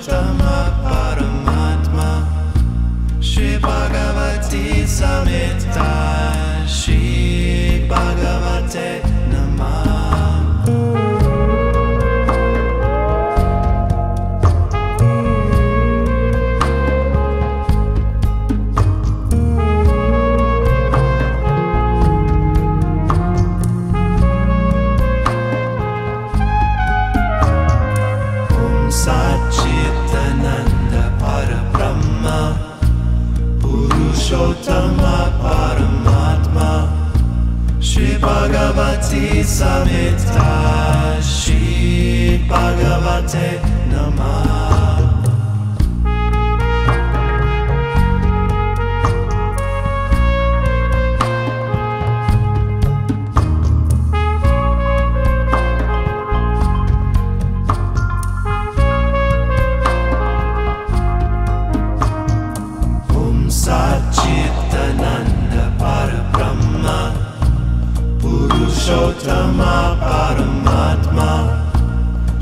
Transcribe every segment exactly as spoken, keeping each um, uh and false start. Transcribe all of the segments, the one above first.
Purushotama Paramatma, Shri Bhagavati Samhita, Shri Bhagavate Namah. Purushotama Paramatma, Shri Bhagavati Samhita, Shri Bhagavate Namah. Purushotama Paramatma,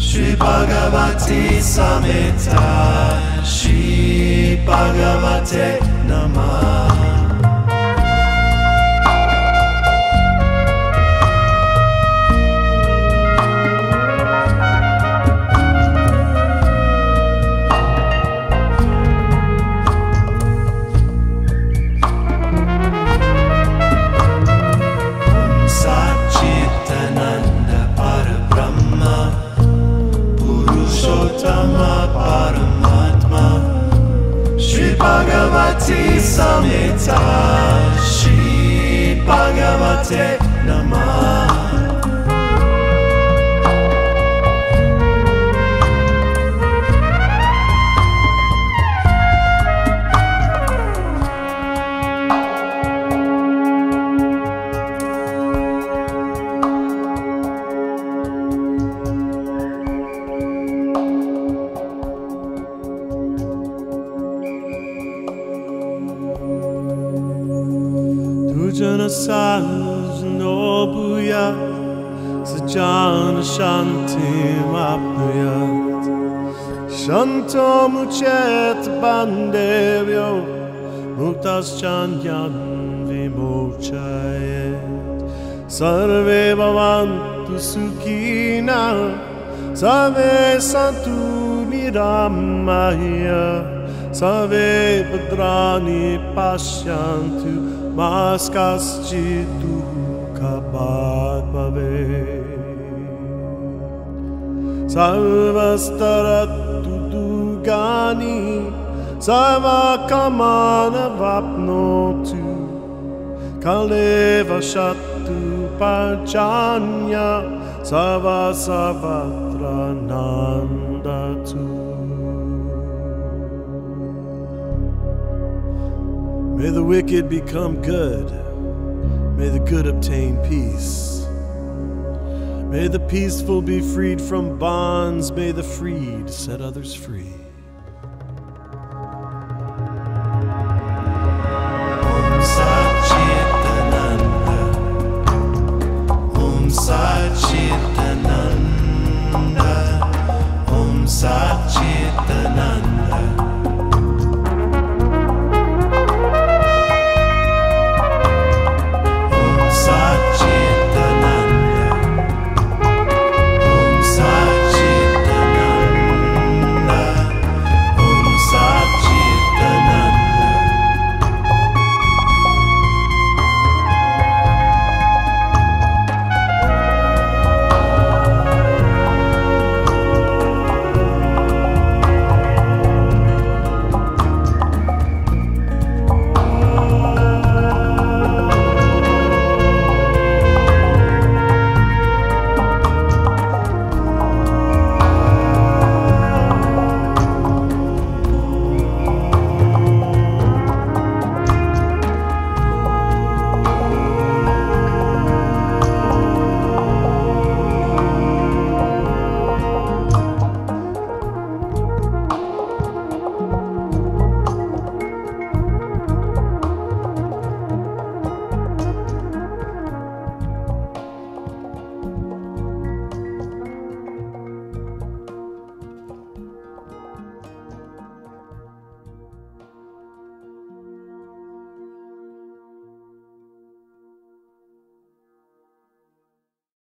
Shri Bhagavati Samhita, Shri Bhagavate Namah. Bhagavati Samhita, Shri Bhagavate Namah. Janasa's nobuya, sajana shantim apnayat. Shanto muchet bandevyo, muktas chanyan vimochayet. Sarve bhavantu sukhina, sarve santu niramaya, sarve bhadrani pashyantu. Maskaschi dukha bhagave sarvastarattu dugani sarvakamana vapnotu kaleva shattu parjanya sarvasavatra nandatu. May the wicked become good. May the good obtain peace. May the peaceful be freed from bonds. May the freed set others free.